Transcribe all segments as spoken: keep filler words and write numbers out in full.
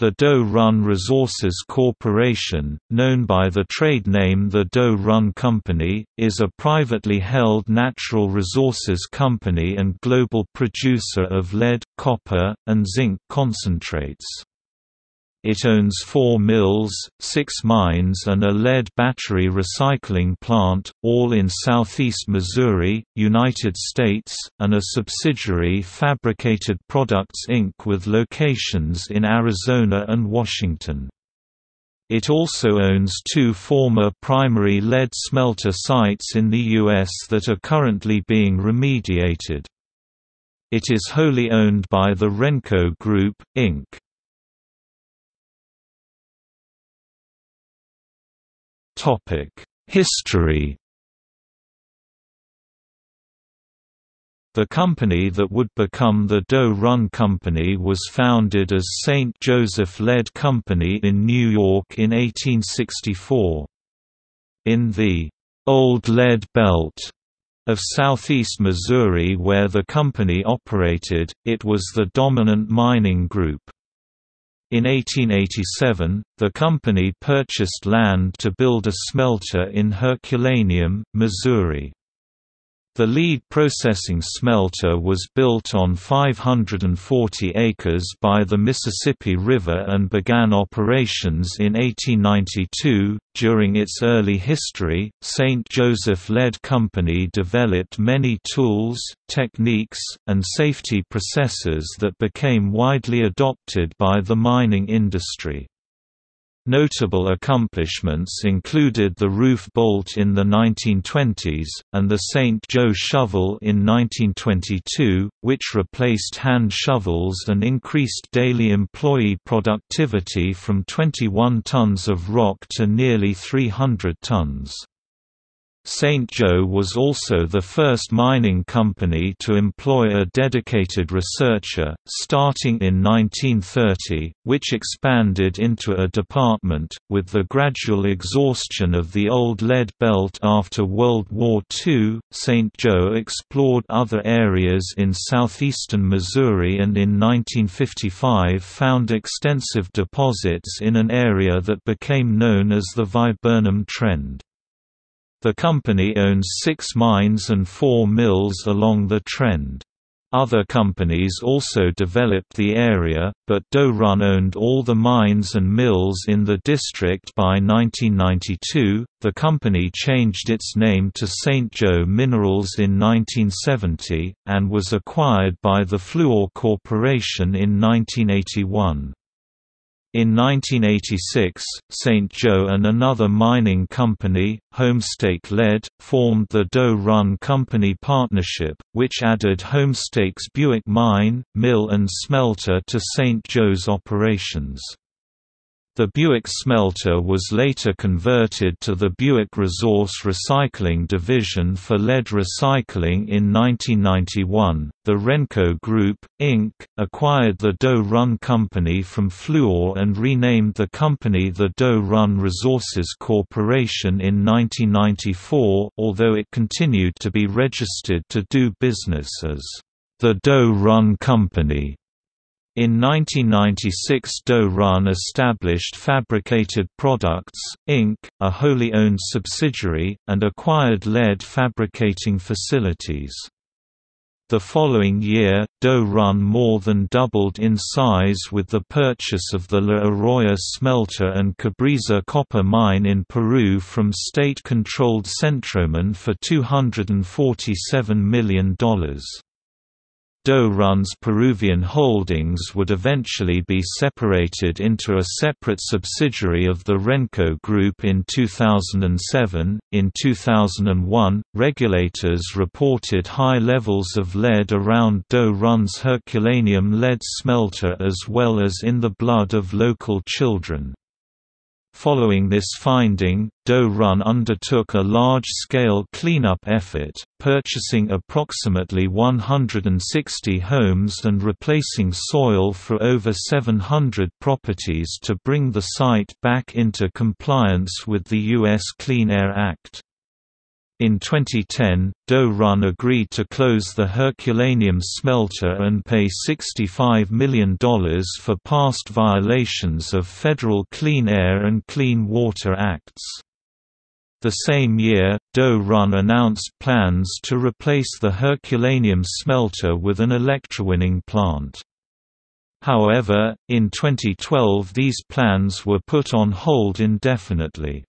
The Doe Run Resources Corporation, known by the trade name the Doe Run Company, is a privately held natural resources company and global producer of lead, copper, and zinc concentrates. It owns four mills, six mines and a lead battery recycling plant, all in southeast Missouri, United States, and a subsidiary Fabricated Products Incorporated with locations in Arizona and Washington. It also owns two former primary lead smelter sites in the U S that are currently being remediated. It is wholly owned by the Renco Group, Incorporated. History. The company that would become the Doe Run Company was founded as Saint Joseph Lead Company in New York in eighteen sixty-four. In the Old Lead Belt of southeast Missouri where the company operated, it was the dominant mining group. In eighteen eighty-seven, the company purchased land to build a smelter in Herculaneum, Missouri. The lead processing smelter was built on five hundred forty acres by the Mississippi River and began operations in eighteen ninety-two. During its early history, Saint Joseph Lead Company developed many tools, techniques, and safety processes that became widely adopted by the mining industry. Notable accomplishments included the roof bolt in the nineteen twenties, and the Saint Joe shovel in nineteen twenty-two, which replaced hand shovels and increased daily employee productivity from twenty-one tons of rock to nearly three hundred tons. Saint Joe was also the first mining company to employ a dedicated researcher, starting in nineteen thirty, which expanded into a department, with the gradual exhaustion of the old lead belt after World War Two. Saint Joe explored other areas in southeastern Missouri and in nineteen fifty-five found extensive deposits in an area that became known as the Viburnum Trend. The company owns six mines and four mills along the trend. Other companies also developed the area, but Doe Run owned all the mines and mills in the district by nineteen ninety-two. The company changed its name to Saint Joe Minerals in nineteen seventy, and was acquired by the Fluor Corporation in nineteen eighty-one. In nineteen eighty-six, Saint Joe and another mining company, Homestake Lead, formed the Doe Run Company partnership, which added Homestake's Buick mine, mill and smelter to Saint Joe's operations. The Buick smelter was later converted to the Buick Resource Recycling Division for lead recycling in nineteen ninety-one. The Renco Group, Incorporated acquired the Doe Run Company from Fluor and renamed the company the Doe Run Resources Corporation in nineteen ninety-four, although it continued to be registered to do business as the Doe Run Company. In nineteen ninety-six, Doe Run established Fabricated Products, Incorporated, a wholly owned subsidiary, and acquired lead fabricating facilities. The following year, Doe Run more than doubled in size with the purchase of the La Oroya smelter and Cabriza copper mine in Peru from state-controlled Centromin for two hundred forty-seven million dollars. Doe Run's Peruvian holdings would eventually be separated into a separate subsidiary of the Renco Group in two thousand seven. In two thousand one, regulators reported high levels of lead around Doe Run's Herculaneum lead smelter as well as in the blood of local children. Following this finding, Doe Run undertook a large-scale cleanup effort, purchasing approximately one hundred sixty homes and replacing soil for over seven hundred properties to bring the site back into compliance with the U S Clean Air Act. In twenty ten, Doe Run agreed to close the Herculaneum smelter and pay sixty-five million dollars for past violations of federal Clean Air and Clean Water Acts. The same year, Doe Run announced plans to replace the Herculaneum smelter with an electrowinning plant. However, in twenty twelve these plans were put on hold indefinitely.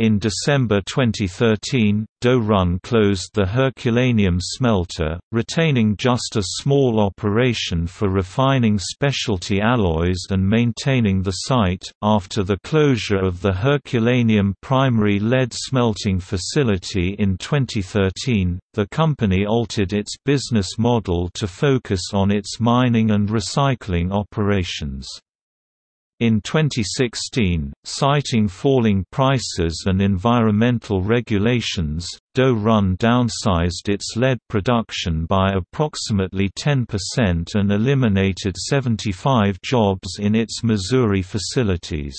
In December twenty thirteen, Doe Run closed the Herculaneum smelter, retaining just a small operation for refining specialty alloys and maintaining the site. After the closure of the Herculaneum primary lead smelting facility in twenty thirteen, the company altered its business model to focus on its mining and recycling operations. In twenty sixteen, citing falling prices and environmental regulations, Doe Run downsized its lead production by approximately ten percent and eliminated seventy-five jobs in its Missouri facilities.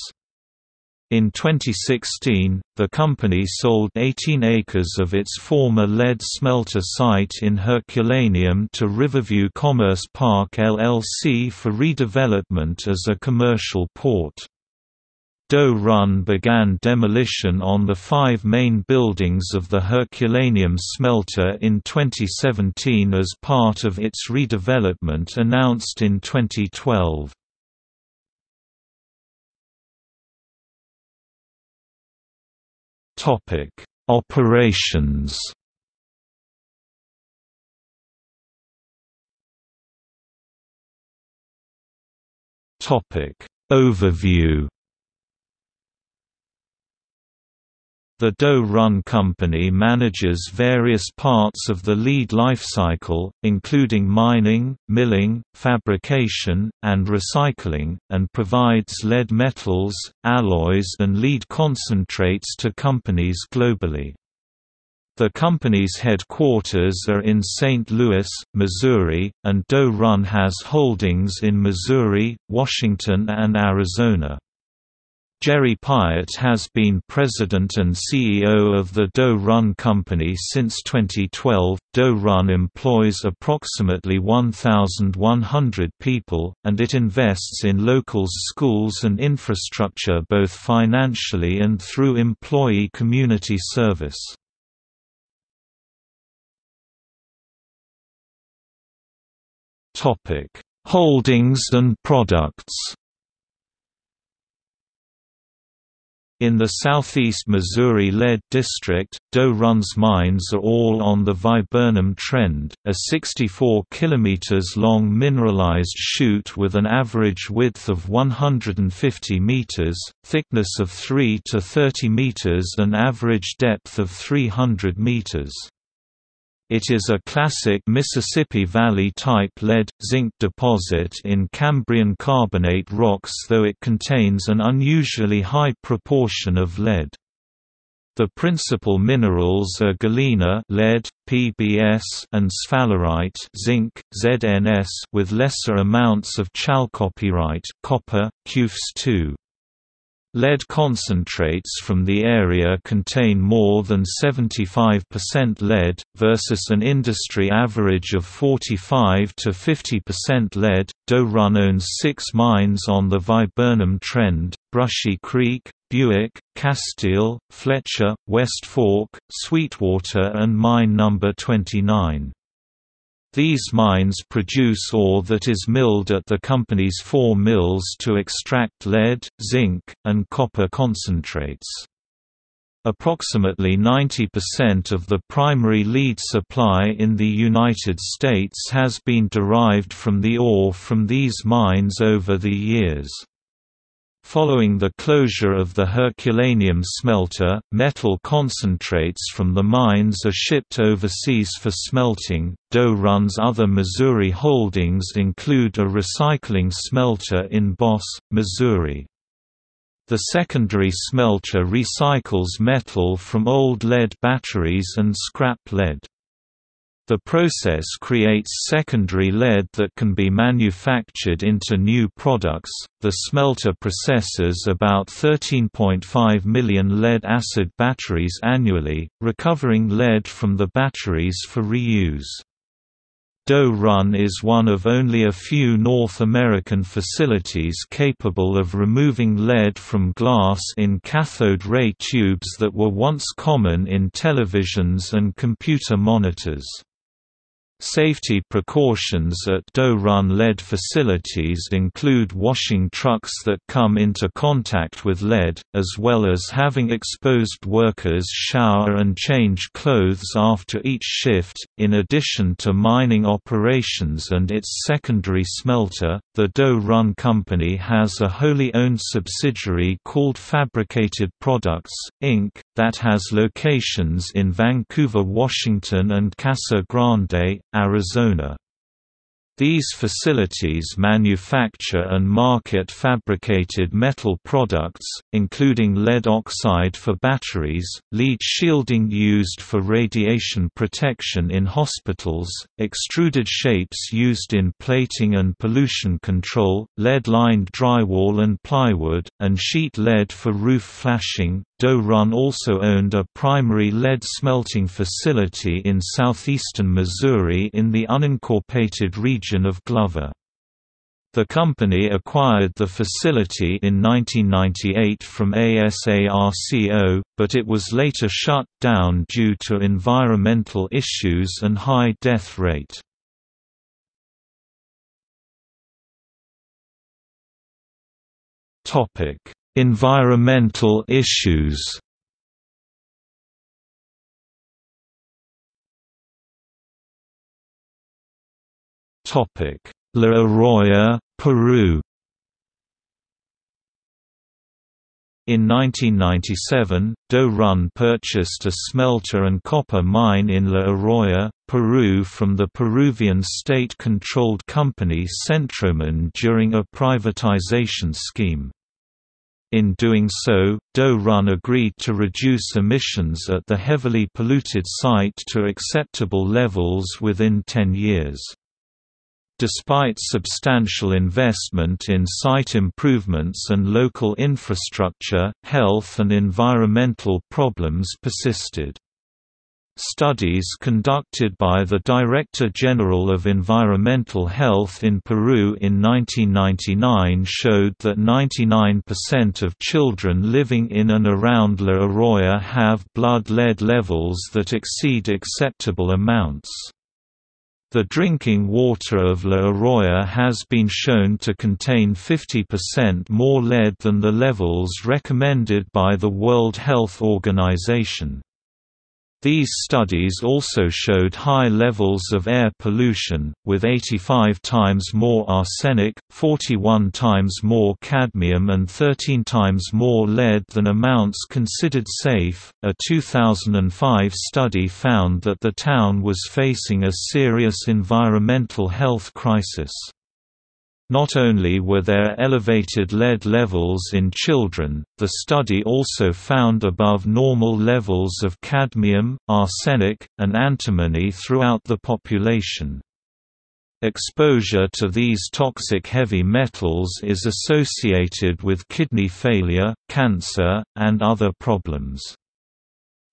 In twenty sixteen, the company sold eighteen acres of its former lead smelter site in Herculaneum to Riverview Commerce Park L L C for redevelopment as a commercial port. Doe Run began demolition on the five main buildings of the Herculaneum smelter in twenty seventeen as part of its redevelopment announced in twenty twelve. Topic: Operations. Topic: Overview. The Doe Run Company manages various parts of the lead lifecycle, including mining, milling, fabrication, and recycling, and provides lead metals, alloys and lead concentrates to companies globally. The company's headquarters are in Saint Louis, Missouri, and Doe Run has holdings in Missouri, Washington and Arizona. Jerry Pyatt has been president and C E O of the Doe Run Company since twenty twelve. Doe Run employs approximately one thousand one hundred people, and it invests in locals, schools, and infrastructure both financially and through employee community service. Topic: Holdings and products. In the southeast Missouri lead district, Doe Run's mines are all on the Viburnum Trend, a sixty-four kilometers long mineralized chute with an average width of one hundred fifty meters, thickness of three to thirty meters and average depth of three hundred meters. It is a classic Mississippi Valley-type lead-zinc deposit in Cambrian carbonate rocks, though it contains an unusually high proportion of lead. The principal minerals are galena (lead, P B S) and sphalerite (zinc, Z N S), with lesser amounts of chalcopyrite (copper, C U F S two). Lead concentrates from the area contain more than seventy-five percent lead, versus an industry average of forty-five to fifty percent lead. Doe Run owns six mines on the Viburnum Trend: Brushy Creek, Buick, Castile, Fletcher, West Fork, Sweetwater, and Mine Number twenty-nine. These mines produce ore that is milled at the company's four mills to extract lead, zinc, and copper concentrates. Approximately ninety percent of the primary lead supply in the United States has been derived from the ore from these mines over the years. Following the closure of the Herculaneum smelter, metal concentrates from the mines are shipped overseas for smelting. Doe Run's other Missouri holdings include a recycling smelter in Boss, Missouri. The secondary smelter recycles metal from old lead batteries and scrap lead. The process creates secondary lead that can be manufactured into new products. The smelter processes about thirteen point five million lead-acid batteries annually, recovering lead from the batteries for reuse. Doe Run is one of only a few North American facilities capable of removing lead from glass in cathode ray tubes that were once common in televisions and computer monitors. Safety precautions at Doe Run lead facilities include washing trucks that come into contact with lead, as well as having exposed workers shower and change clothes after each shift. In addition to mining operations and its secondary smelter, the Doe Run Company has a wholly owned subsidiary called Fabricated Products, Incorporated, that has locations in Vancouver, Washington, and Casa Grande, Arizona. These facilities manufacture and market fabricated metal products, including lead oxide for batteries, lead shielding used for radiation protection in hospitals, extruded shapes used in plating and pollution control, lead-lined drywall and plywood, and sheet lead for roof flashing. Doe Run also owned a primary lead smelting facility in southeastern Missouri in the unincorporated region of Glover. The company acquired the facility in nineteen ninety-eight from ASARCO, but it was later shut down due to environmental issues and high death rate. Environmental issues. Topic: La Oroya, Peru. In nineteen ninety-seven, Doe Run purchased a smelter and copper mine in La Oroya, Peru from the Peruvian state-controlled company Centromin during a privatization scheme. In doing so, Doe Run agreed to reduce emissions at the heavily polluted site to acceptable levels within ten years. Despite substantial investment in site improvements and local infrastructure, health and environmental problems persisted. Studies conducted by the Director General of Environmental Health in Peru in nineteen ninety-nine showed that ninety-nine percent of children living in and around La Oroya have blood lead levels that exceed acceptable amounts. The drinking water of La Oroya has been shown to contain fifty percent more lead than the levels recommended by the World Health Organization. These studies also showed high levels of air pollution, with eighty-five times more arsenic, forty-one times more cadmium, and thirteen times more lead than amounts considered safe. A two thousand five study found that the town was facing a serious environmental health crisis. Not only were there elevated lead levels in children, the study also found above normal levels of cadmium, arsenic, and antimony throughout the population. Exposure to these toxic heavy metals is associated with kidney failure, cancer, and other problems.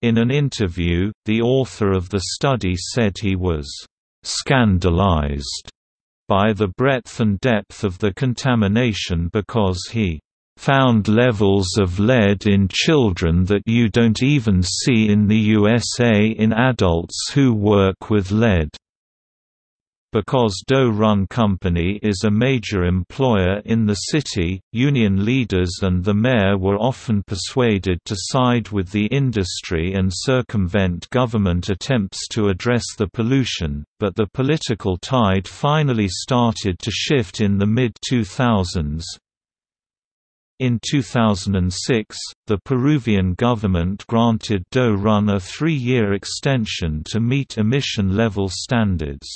In an interview, the author of the study said he was "scandalized" by the breadth and depth of the contamination because he "found levels of lead in children that you don't even see in the U S A in adults who work with lead." Because Doe Run Company is a major employer in the city, union leaders and the mayor were often persuaded to side with the industry and circumvent government attempts to address the pollution, but the political tide finally started to shift in the mid two thousands. In two thousand six, the Peruvian government granted Doe Run a three-year extension to meet emission level standards.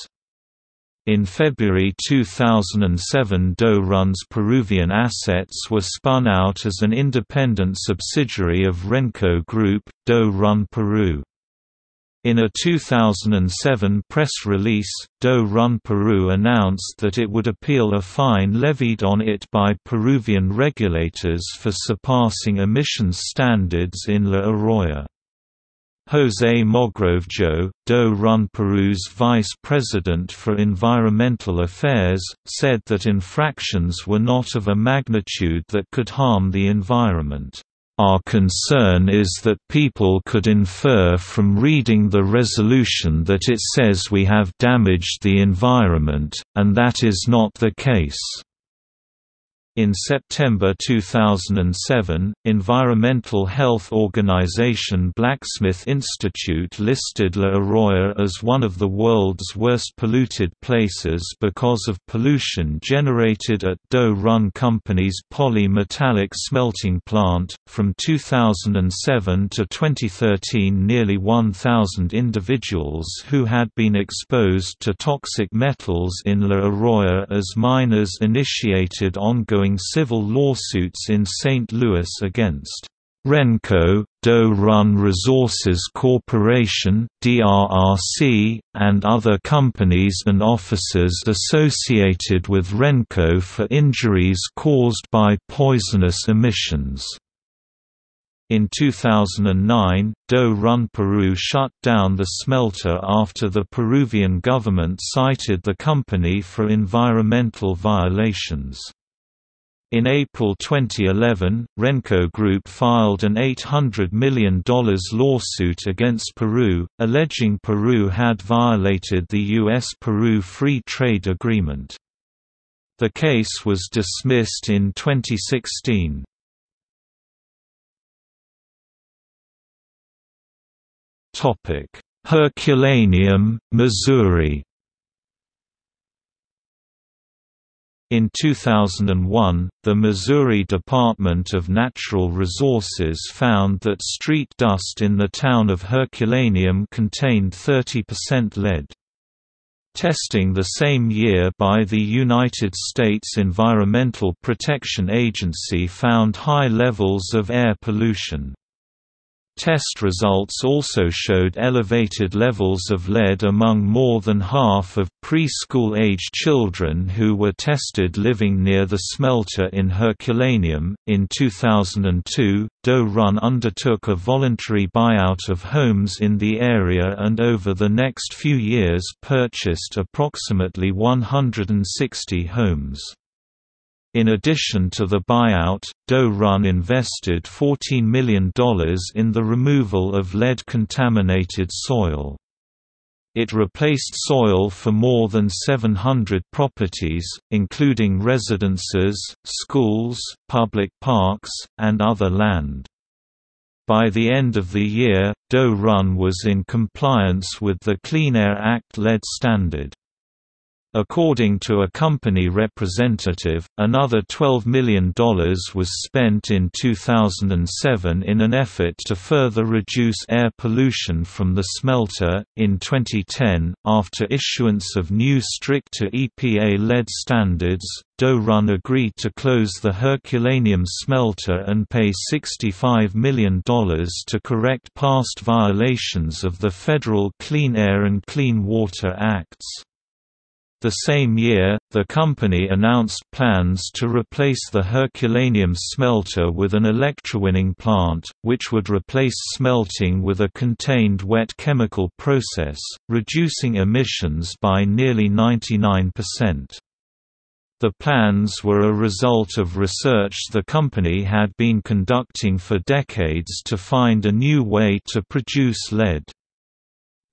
In February two thousand seven, Doe Run's Peruvian assets were spun out as an independent subsidiary of Renco Group, Doe Run Peru. In a two thousand seven press release, Doe Run Peru announced that it would appeal a fine levied on it by Peruvian regulators for surpassing emissions standards in La Oroya. José Mogrovejo, Doe Run Peru's vice president for environmental affairs, said that infractions were not of a magnitude that could harm the environment. Our concern is that people could infer from reading the resolution that it says we have damaged the environment, and that is not the case. In September two thousand seven, environmental health organization Blacksmith Institute listed La Oroya as one of the world's worst polluted places because of pollution generated at Doe Run Company's polymetallic smelting plant. From two thousand seven to twenty thirteen, nearly one thousand individuals who had been exposed to toxic metals in La Oroya as miners initiated ongoing civil lawsuits in Saint Louis against Renco, Doe Run Resources Corporation (D R R C), and other companies and officers associated with Renco for injuries caused by poisonous emissions. In two thousand nine, Doe Run Peru shut down the smelter after the Peruvian government cited the company for environmental violations. In April twenty eleven, Renco Group filed an eight hundred million dollar lawsuit against Peru, alleging Peru had violated the U S Peru Free Trade Agreement. The case was dismissed in twenty sixteen. Herculaneum, Missouri. In two thousand one, the Missouri Department of Natural Resources found that street dust in the town of Herculaneum contained thirty percent lead. Testing the same year by the United States Environmental Protection Agency found high levels of air pollution. Test results also showed elevated levels of lead among more than half of preschool-age children who were tested living near the smelter in Herculaneum. In two thousand two, Doe Run undertook a voluntary buyout of homes in the area and over the next few years purchased approximately one hundred sixty homes. In addition to the buyout, Doe Run invested fourteen million dollars in the removal of lead-contaminated soil. It replaced soil for more than seven hundred properties, including residences, schools, public parks, and other land. By the end of the year, Doe Run was in compliance with the Clean Air Act lead standard. According to a company representative, another twelve million dollars was spent in two thousand seven in an effort to further reduce air pollution from the smelter. In twenty ten, after issuance of new stricter E P A lead standards, Doe Run agreed to close the Herculaneum smelter and pay sixty-five million dollars to correct past violations of the federal Clean Air and Clean Water Acts. The same year, the company announced plans to replace the Herculaneum smelter with an electrowinning plant, which would replace smelting with a contained wet chemical process, reducing emissions by nearly ninety-nine percent. The plans were a result of research the company had been conducting for decades to find a new way to produce lead.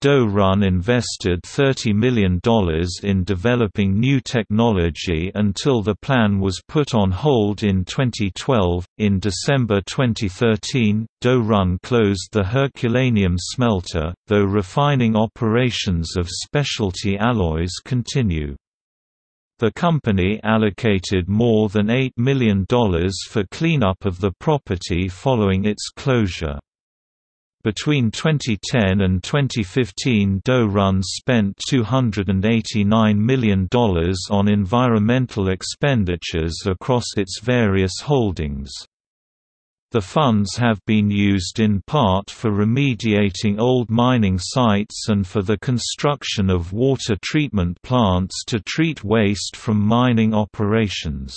Doe Run invested thirty million dollars in developing new technology until the plan was put on hold in twenty twelve. In December twenty thirteen, Doe Run closed the Herculaneum smelter, though refining operations of specialty alloys continue. The company allocated more than eight million dollars for cleanup of the property following its closure. Between twenty ten and twenty fifteen, Doe Run spent two hundred eighty-nine million dollars on environmental expenditures across its various holdings. The funds have been used in part for remediating old mining sites and for the construction of water treatment plants to treat waste from mining operations.